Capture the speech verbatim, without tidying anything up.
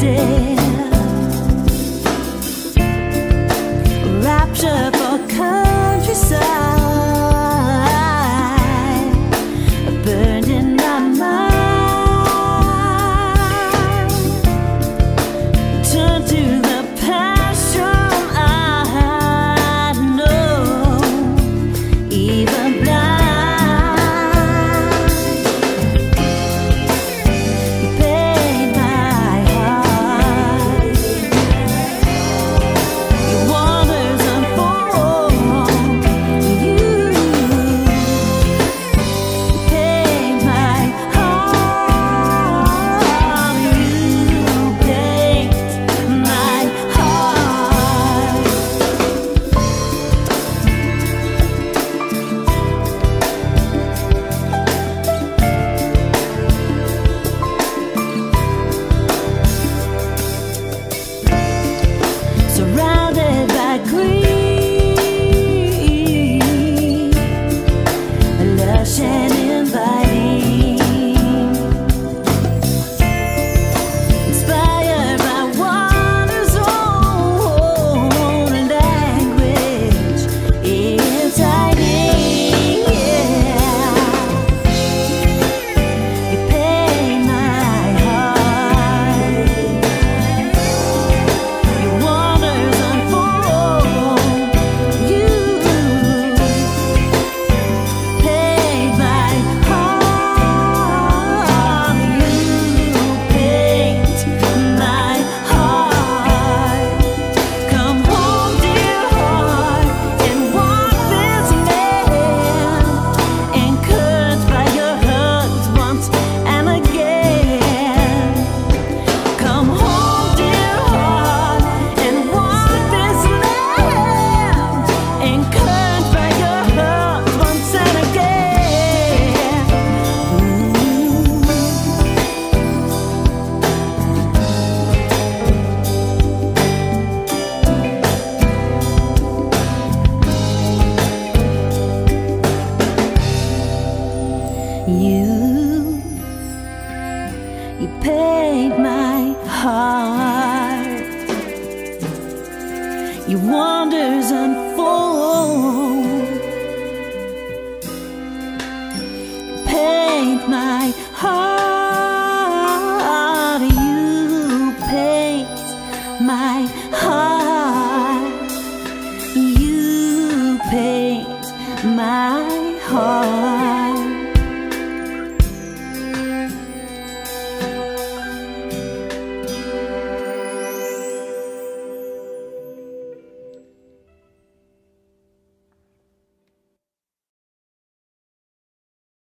dare. Rapture for countryside, burned in my mind. Turn to the passion I know, even blind. You, you paint my heart. Your wonders unfold.